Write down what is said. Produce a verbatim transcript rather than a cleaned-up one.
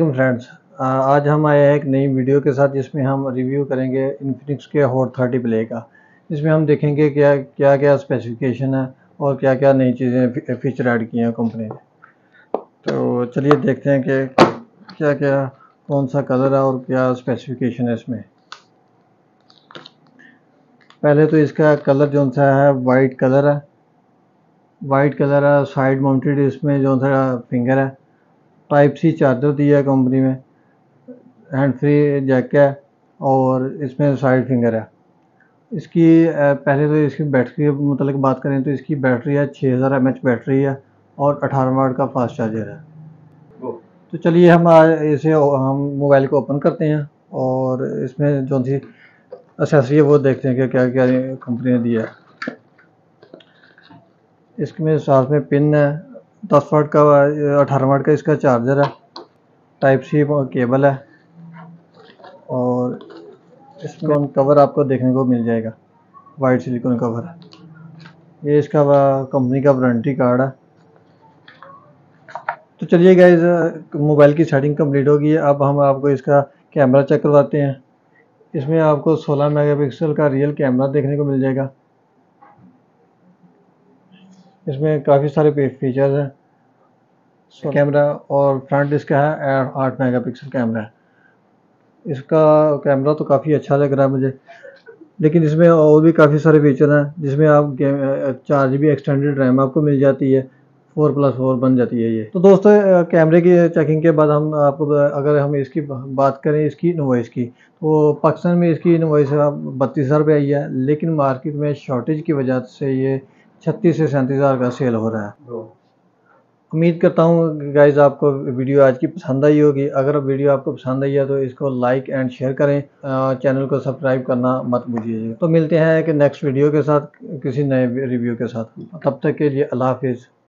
अस्सलाम फ्रेंड्स, आज हम आए हैं एक नई वीडियो के साथ जिसमें हम रिव्यू करेंगे इन्फिनिक्स के हॉट थर्टी प्ले का। इसमें हम देखेंगे क्या क्या क्या स्पेसिफिकेशन है और क्या क्या नई चीज़ें फीचर ऐड की हैं कंपनी ने। तो चलिए देखते हैं कि क्या क्या कौन सा कलर है और क्या स्पेसिफिकेशन है इसमें। पहले तो इसका कलर जो सा है वाइट कलर है, वाइट कलर है। साइड माउंटेड इसमें जो सा फिंगर है, टाइप सी चार्जर दी है कंपनी में, हैंड फ्री जैक है और इसमें साइड फिंगर है। इसकी पहले तो इसकी बैटरी मतलब बात करें तो इसकी बैटरी है छः हज़ार एमएच बैटरी है और अठारह वाट का फास्ट चार्जर है। तो चलिए हम आज इसे हम मोबाइल को ओपन करते हैं और इसमें जो सी एक्सेसरी है वो देखते हैं कि क्या क्या कंपनी ने दिया है। इसमें साथ में पिन है, दस वाट का अठारह वाट का इसका चार्जर है, टाइप सी केबल है और इसका कवर आपको देखने को मिल जाएगा, वाइट सिलिकॉन कवर है। ये इसका कंपनी का वारंटी कार्ड है। तो चलिए गाइज, मोबाइल की सेटिंग कंप्लीट होगी। अब हम आपको इसका कैमरा चेक करवाते हैं। इसमें आपको सोलह मेगापिक्सल का रियल कैमरा देखने को मिल जाएगा। इसमें काफ़ी सारे फीचर्स हैं। कैमरा और फ्रंट इसका है आठ मेगापिक्सल कैमरा है। इसका कैमरा तो काफ़ी अच्छा लग रहा है मुझे, लेकिन इसमें और भी काफ़ी सारे फीचर हैं जिसमें आप चार जी बी एक्सटेंडेड रैम आपको मिल जाती है, फोर प्लस फोर बन जाती है ये। तो दोस्तों, कैमरे की चेकिंग के बाद हम आपको अगर हम इसकी बात करें इसकी इनवॉइस की, तो पाकिस्तान में इसकी इनवॉइस बत्तीस हज़ार रुपये आई है, लेकिन मार्केट में शॉर्टेज की वजह से ये छत्तीस से सैंतीस हज़ार का सेल हो रहा है। उम्मीद करता हूँ गाइज आपको वीडियो आज की पसंद आई होगी। अगर वीडियो आपको पसंद आई है तो इसको लाइक एंड शेयर करें, चैनल को सब्सक्राइब करना मत भूलिएगा। तो मिलते हैं कि नेक्स्ट वीडियो के साथ किसी नए रिव्यू के साथ। तब तक के लिए अल्लाह हाफिज़।